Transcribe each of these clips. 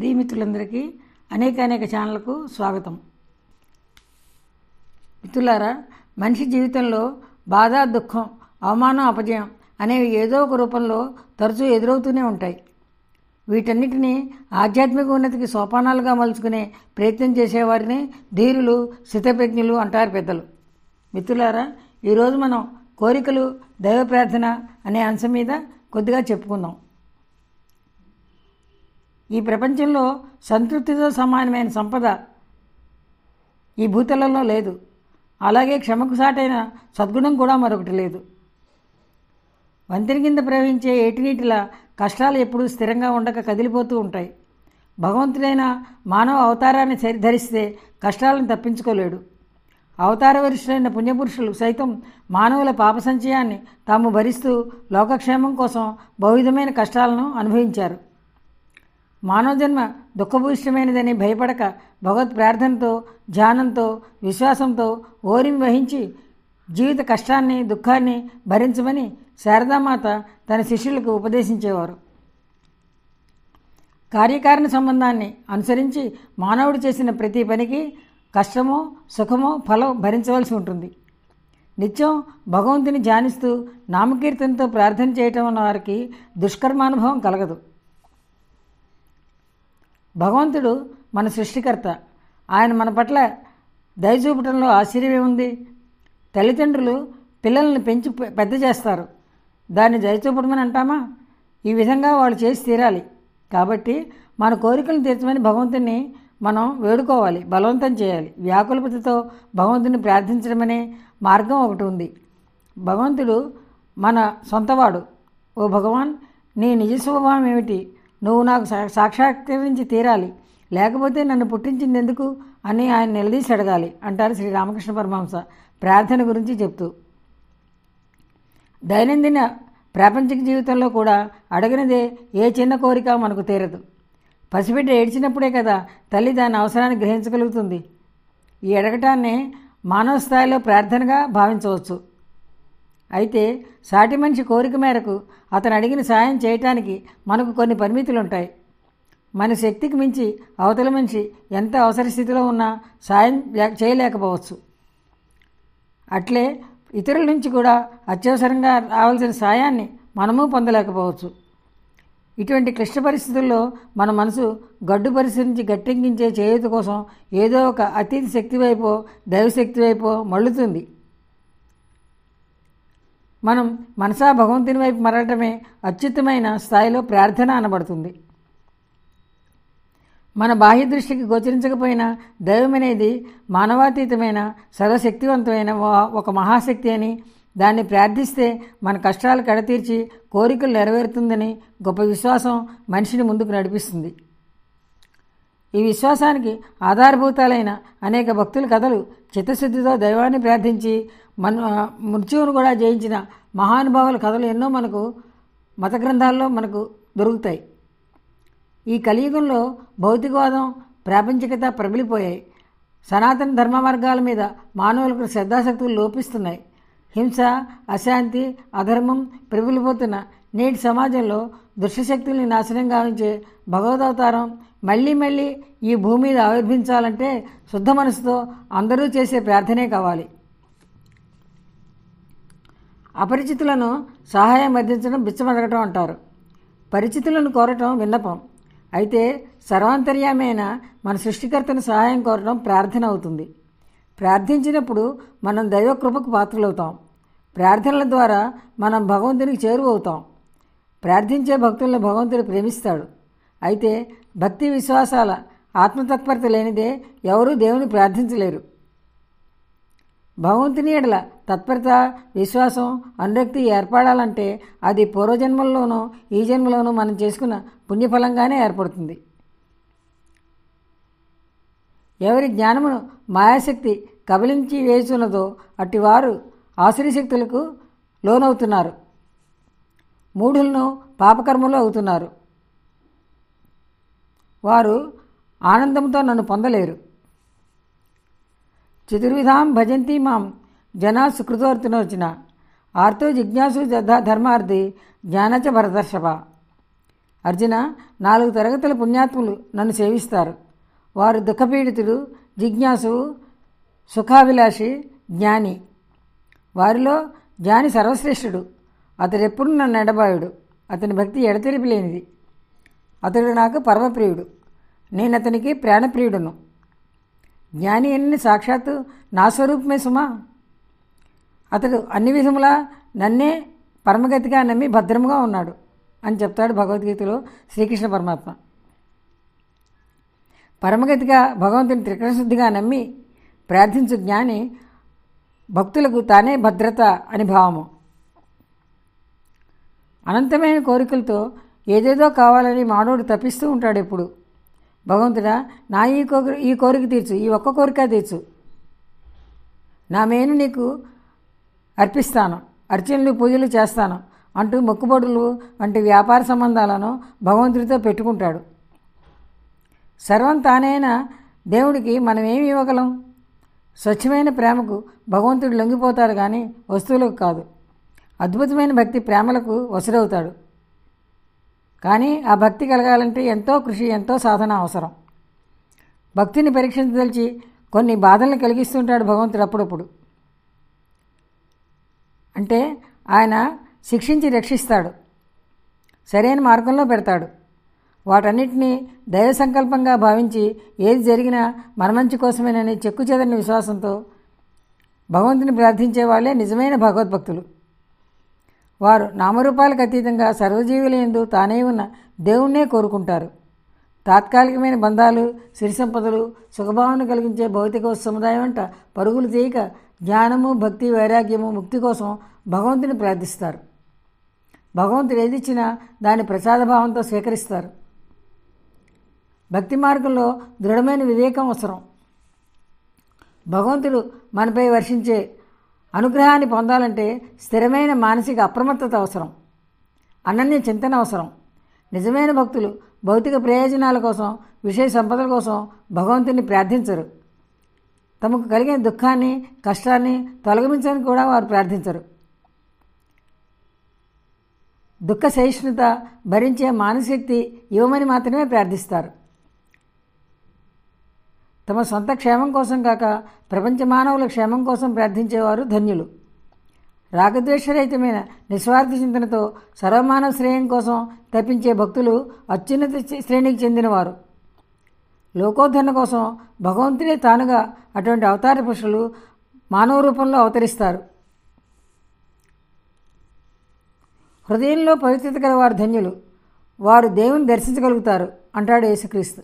ప్రియమిత్రులందరికీ అనేకానేక ఛానల్‌కు స్వాగతం. మిత్రులారా, మనిషి జీవితంలో బాధ, దుఃఖం, అవమానం, అపజయం అనేవి ఏదో ఒక రూపంలో తరచూ ఎదురవుతూనే ఉంటాయి. వీటన్నిటిని ఆధ్యాత్మిక ఉన్నతికి సోపానాలుగా మలుచుకునే ప్రయత్నం చేసేవారిని ధీరులు, స్థితప్రజ్ఞులు అంటారు పెద్దలు. మిత్రులారా, ఈరోజు మనం కోరికలు, దైవ ప్రార్థన అనే అంశం మీద కొద్దిగా చెప్పుకుందాం. ఈ ప్రపంచంలో సంతృప్తితో సమానమైన సంపద ఈ భూతలంలో లేదు. అలాగే క్షమకు సాటైన సద్గుణం కూడా మరొకటి లేదు. వంతెన కింద ప్రవహించే ఏటినీటిలా కష్టాలు ఎప్పుడూ స్థిరంగా ఉండక కదిలిపోతూ ఉంటాయి. భగవంతుడైన మానవ అవతారాన్ని ధరిస్తే కష్టాలను తప్పించుకోలేడు. అవతార వరిష్ఠులైన పుణ్యపురుషులు సైతం మానవుల పాప సంచయాన్ని తాము భరిస్తూ లోకక్షేమం కోసం బహువిధమైన కష్టాలను అనుభవించారు. మానవ జన్మ దుఃఖభూయిష్టమైనదని భయపడక భగవత్ ప్రార్థనతో, ధ్యానంతో, విశ్వాసంతో ఓరిమి వహించి జీవిత కష్టాన్ని, దుఃఖాన్ని భరించమని శారదామాత తన శిష్యులకు ఉపదేశించేవారు. కార్యకారణ సంబంధాన్ని అనుసరించి మానవుడు చేసిన ప్రతి పనికి కష్టమో సుఖమో ఫలం భరించవలసి ఉంటుంది. నిత్యం భగవంతుని ధ్యానిస్తూ నామకీర్తనతో ప్రార్థన చేయటం అన్న వారికి దుష్కర్మానుభవం కలగదు. భగవంతుడు మన సృష్టికర్త. ఆయన మన పట్ల దయ చూపటంలో ఆశ్చర్యమేముంది? తల్లిదండ్రులు పిల్లల్ని పెంచి పెద్ద చేస్తారు. దాన్ని దయ చూపడమని అంటామా? ఈ విధంగా వాళ్ళు చేసి తీరాలి. కాబట్టి మన కోరికలను తీర్చమని భగవంతుని మనం వేడుకోవాలి, బలవంతం చేయాలి. వ్యాకులపతితో భగవంతుని ప్రార్థించడమనే మార్గం ఒకటి ఉంది. భగవంతుడు మన సొంతవాడు. ఓ భగవాన్, నీ నిజ స్వభావం ఏమిటి? నువ్వు నాకు సాక్షాత్కరించి తీరాలి, లేకపోతే నన్ను పుట్టించిందెందుకు అని ఆయన నిలదీసి అడగాలి అంటారు శ్రీరామకృష్ణ పరమహంస ప్రార్థన గురించి చెప్తూ. దైనందిన ప్రాపంచిక జీవితంలో కూడా అడగనిదే ఏ చిన్న కోరిక మనకు తీరదు. పసిబిడ్డ ఏడ్చినప్పుడే కదా తల్లి దాని అవసరాన్ని గ్రహించగలుగుతుంది. ఈ అడగటాన్ని మానవ స్థాయిలో ప్రార్థనగా భావించవచ్చు. అయితే సాటి మనిషి కోరిక మేరకు అతను అడిగిన సాయం చేయటానికి మనకు కొన్ని పరిమితులు ఉంటాయి. మన శక్తికి మించి అవతల మనిషి ఎంత అవసర స్థితిలో ఉన్నా సాయం చేయలేకపోవచ్చు. అట్లే ఇతరుల నుంచి కూడా అత్యవసరంగా రావాల్సిన సాయాన్ని మనము పొందలేకపోవచ్చు. ఇటువంటి క్లిష్ట పరిస్థితుల్లో మన మనసు గడ్డు పరిశీలించి గట్టెక్కించే చేయూత కోసం ఏదో ఒక అతీత శక్తి వైపో, దైవశక్తి వైపో మళ్ళుతుంది. మనం మనసా భగవంతుని వైపు మరలటమే అత్యుత్తమైన స్థాయిలో ప్రార్థన అనబడుతుంది. మన బాహ్య దృష్టికి గోచరించకపోయినా దైవం అనేది మానవాతీతమైన, సర్వశక్తివంతమైన ఒక మహాశక్తి అని, దాన్ని ప్రార్థిస్తే మన కష్టాలు కడతీర్చి కోరికలు నెరవేరుతుందని గొప్ప విశ్వాసం మనిషిని ముందుకు నడిపిస్తుంది. ఈ విశ్వాసానికి ఆధారభూతాలైన అనేక భక్తుల కథలు చిత్తశుద్ధితో దైవాన్ని ప్రార్థించి మన మృత్యువును కూడా జయించిన మహానుభావుల కథలు ఎన్నో మనకు మత గ్రంథాల్లో మనకు దొరుకుతాయి. ఈ కలియుగంలో భౌతికవాదం, ప్రాపంచికత ప్రబలిపోయాయి. సనాతన ధర్మ మార్గాల మీద మానవులకు శ్రద్ధాశక్తులు లోపిస్తున్నాయి. హింస, అశాంతి, అధర్మం ప్రబలిపోతున్న నేటి సమాజంలో దుష్టశక్తుల్ని నాశనం గావించే భగవదవతారం మళ్ళీ మళ్ళీ ఈ భూమి మీద ఆవిర్భించాలంటే శుద్ధ మనసుతో అందరూ చేసే ప్రార్థనే కావాలి. అపరిచితులను సహాయం అందించడం బిచ్చమడగటం అంటారు. పరిచితులను కోరటం విన్నపం అయితే, సర్వాంతర్యామైన మన సృష్టికర్తను సహాయం కోరడం ప్రార్థన అవుతుంది. ప్రార్థించినప్పుడు మనం దైవ కృపకు పాత్రలవుతాం. ప్రార్థనల ద్వారా మనం భగవంతునికి చేరువవుతాం. ప్రార్థించే భక్తులను భగవంతుడు ప్రేమిస్తాడు. అయితే భక్తి, విశ్వాసాల ఆత్మతత్పరత లేనిదే ఎవరూ దేవుని ప్రార్థించలేరు. భగవంతుని ఎడల తత్పరత, విశ్వాసం, అనురక్తి ఏర్పడాలంటే అది పూర్వజన్మల్లోనూ ఈ జన్మలోనూ మనం చేసుకున్న పుణ్యఫలంగానే ఏర్పడుతుంది. ఎవరి జ్ఞానమును మాయాశక్తి కబలించి వేస్తున్నదో అట్టివారు ఆశ్రయశక్తులకు లోనవుతున్నారు, మూఢులను పాపకర్మలు అవుతున్నారు. వారు ఆనందంతో నన్ను పొందలేరు. చతుర్విధాం భజంతి మాం జనా సుకృతోర్తినోర్చిన ఆర్తో జిజ్ఞాసు ధర్మార్థి జ్ఞానచ భరదర్శప. అర్జున, 4 తరగతుల పుణ్యాత్ములు నన్ను సేవిస్తారు. వారు దుఃఖపీడితులు, జిజ్ఞాసు, సుఖాభిలాషి, జ్ఞాని. వారిలో జ్ఞాని సర్వశ్రేష్ఠుడు. అతడెప్పుడు నన్ను ఎడబాయుడు. అతని భక్తి ఎడతెరిపి లేనిది. అతడు నాకు పరమప్రియుడు. నేను అతనికి ప్రాణప్రియుడును. జ్ఞాని ఎన్ని సాక్షాత్తు నా స్వరూపమే సుమా. అతడు అన్ని విధములా నన్నే పరమగతిగా నమ్మి భద్రముగా ఉన్నాడు అని చెప్తాడు భగవద్గీతలో శ్రీకృష్ణ పరమాత్మ. పరమగతిగా భగవంతుని త్రికరణశుద్ధిగా నమ్మి ప్రార్థించు జ్ఞాని భక్తులకు తానే భద్రత అని భావము. అనంతమైన కోరికలతో ఏదేదో కావాలని మానవుడు తపిస్తూ ఉంటాడు. ఎప్పుడు భగవంతుడా, నా ఈ కోరిక తీర్చు, ఈ ఒక్క కోరిక తీర్చు, నా మేలు నీకు అర్పిస్తాను, అర్చనలు పూజలు చేస్తాను అంటూ మొక్కుబడులు వంటి వ్యాపార సంబంధాలను భగవంతుడితో పెట్టుకుంటాడు. సర్వం తానైన దేవుడికి మనమేమి ఇవ్వగలం? స్వచ్ఛమైన ప్రేమకు భగవంతుడు లొంగిపోతాడు కానీ వస్తువులకు కాదు. అద్భుతమైన భక్తి ప్రేమలకు వసుడవుతాడు. కానీ ఆ భక్తి కలగాలంటే ఎంతో కృషి, ఎంతో సాధన అవసరం. భక్తిని పరీక్షించదలిచి కొన్ని బాధలను కలిగిస్తుంటాడు భగవంతుడు అప్పుడప్పుడు. అంటే ఆయన శిక్షించి రక్షిస్తాడు, సరైన మార్గంలో పెడతాడు. వాటన్నిటినీ దైవ సంకల్పంగా భావించి ఏది జరిగినా మన మంచి కోసమేనని చెక్కుచెదరని విశ్వాసంతో భగవంతుని ప్రార్థించే వాళ్ళే నిజమైన భగవద్భక్తులు. వారు నామరూపాలకు అతీతంగా సర్వజీవులందు తానే ఉన్న దేవుణ్ణే కోరుకుంటారు. తాత్కాలికమైన బంధాలు, సిరి సంపదలు, సుఖభావన కలిగించే భౌతిక సముదాయం అంట పరుగులు తీయక జ్ఞానము, భక్తి, వైరాగ్యము, ముక్తి కోసం భగవంతుని ప్రార్థిస్తారు. భగవంతుడు ఏదిచ్చినా దాని ప్రసాదభావంతో స్వీకరిస్తారు. భక్తి మార్గంలో దృఢమైన వివేకం అవసరం. భగవంతుడు మనపై వర్షించే అనుగ్రహాన్ని పొందాలంటే స్థిరమైన మానసిక అప్రమత్తత అవసరం, అనన్య చింతన అవసరం. నిజమైన భక్తులు భౌతిక ప్రయోజనాల కోసం, విషయ సంపదల కోసం భగవంతుని ప్రార్థించరు. తమకు కలిగిన దుఃఖాన్ని, కష్టాన్ని తొలగించని కూడా వారు ప్రార్థించరు. దుఃఖ సహిష్ణుత, భరించే మానసికశక్తి ఇవ్వమని మాత్రమే ప్రార్థిస్తారు. తమ సొంత క్షేమం కోసం కాక ప్రపంచ మానవుల క్షేమం కోసం ప్రార్థించేవారు ధన్యులు. రాగద్వేషరహితమైన నిస్వార్థ చింతనతో సర్వమానవ శ్రేయం కోసం తపించే భక్తులు అత్యున్నత శ్రేణికి చెందినవారు. లోకోద్ధరణ కోసం భగవంతుడే తానుగా అటువంటి అవతార పురుషులు మానవ రూపంలో అవతరిస్తారు. హృదయంలో పవిత్రత గల వారు ధన్యులు. వారు దేవుని దర్శించగలుగుతారు అంటాడు యేసుక్రీస్తు.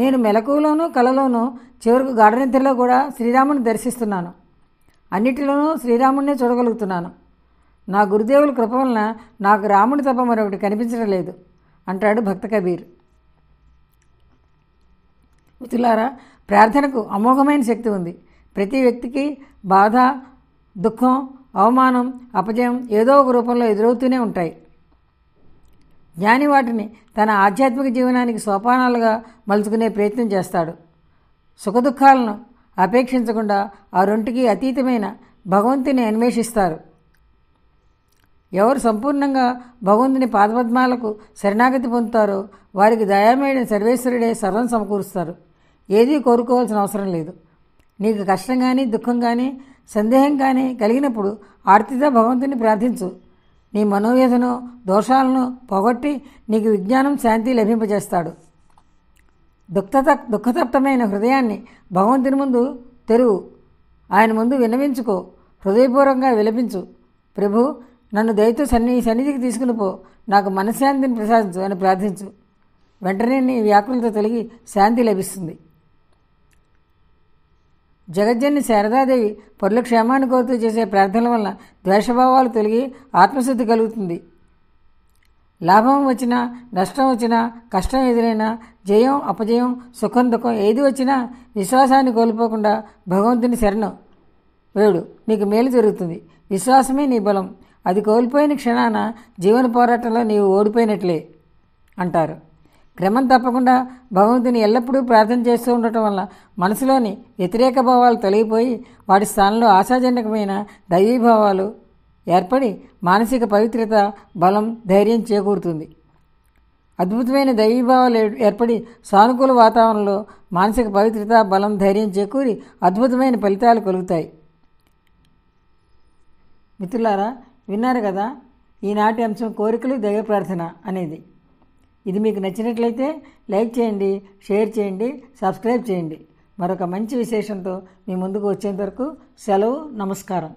నేను మెలకువలోనూ కలలోనూ, చివరకు గాఢనిద్రలో కూడా శ్రీరాముని దర్శిస్తున్నాను. అన్నిటిలోనూ శ్రీరాముడినే చూడగలుగుతున్నాను. నా గురుదేవుల కృప వలన నాకు రాముడి తప్ప మరొకటి కనిపించడం లేదు అంటాడు భక్త కబీర్. మిత్రులారా, ప్రార్థనకు అమోఘమైన శక్తి ఉంది. ప్రతి వ్యక్తికి బాధ, దుఃఖం, అవమానం, అపజయం ఏదో ఒక రూపంలో ఎదురవుతూనే ఉంటాయి. జ్ఞాని వాటిని తన ఆధ్యాత్మిక జీవనానికి సోపానాలుగా మలుచుకునే ప్రయత్నం చేస్తాడు. సుఖదుఖాలను అపేక్షించకుండా ఆ రెంటికి అతీతమైన భగవంతుని అన్వేషిస్తారు. ఎవరు సంపూర్ణంగా భగవంతుని పాదపద్మాలకు శరణాగతి పొందుతారో వారికి దయామయుడైన సర్వేశ్వరుడే సర్వం సమకూరుస్తారు. ఏదీ కోరుకోవాల్సిన అవసరం లేదు. నీకు కష్టం కానీ, దుఃఖం కానీ, సందేహం కానీ కలిగినప్పుడు ఆర్తితో భగవంతుని ప్రార్థించు. నీ మనోవేదను, దోషాలను పోగొట్టి నీకు విజ్ఞానం, శాంతి లభింపజేస్తాడు. దుఃఖతప్తమైన హృదయాన్ని భగవంతుని ముందు తెరువు. ఆయన ముందు విన్నవించుకో, హృదయపూర్వకంగా విలపించు. ప్రభు, నన్ను దయతో సన్నిధికి తీసుకుని పో, నాకు మనశ్శాంతిని ప్రసాదించు అని ప్రార్థించు. వెంటనే నీ వ్యాకులత తొలగి శాంతి లభిస్తుంది. జగజ్జన్ని శారదాదేవి పరుల క్షేమాన్ని కోరుతూ చేసే ప్రార్థనల వల్ల ద్వేషభావాలు తొలగి ఆత్మశుద్ధి కలుగుతుంది. లాభం వచ్చినా, నష్టం వచ్చినా, కష్టం ఎదురైనా, జయం, అపజయం, సుఖం, దుఃఖం ఏది వచ్చినా విశ్వాసాన్ని కోల్పోకుండా భగవంతుని శరణం వేడు, నీకు మేలు జరుగుతుంది. విశ్వాసమే నీ బలం. అది కోల్పోయిన క్షణాన జీవన పోరాటంలో నీవు ఓడిపోయినట్లే అంటారు. క్రమం తప్పకుండా భగవంతుని ఎల్లప్పుడూ ప్రార్థన చేస్తూ ఉండటం వల్ల మనసులోని వ్యతిరేక భావాలు తొలగిపోయి వాటి స్థానంలో ఆశాజనకమైన దైవీభావాలు, ఏర్పడి మానసిక పవిత్రత, బలం, ధైర్యం చేకూరుతుంది. అద్భుతమైన దైవభావాలు ఏర్పడి సానుకూల వాతావరణంలో మానసిక పవిత్రత, బలం, ధైర్యం చేకూరి అద్భుతమైన ఫలితాలు కలుగుతాయి. మిత్రులారా, విన్నారు కదా ఈనాటి అంశం కోరికలు దైవ ప్రార్థన అనేది. ఇది మీకు నచ్చినట్లయితే లైక్ చేయండి, షేర్ చేయండి, సబ్స్క్రైబ్ చేయండి. మరొక మంచి విశేషంతో మీ ముందుకు వచ్చేంత వరకు సెలవు. నమస్కారం.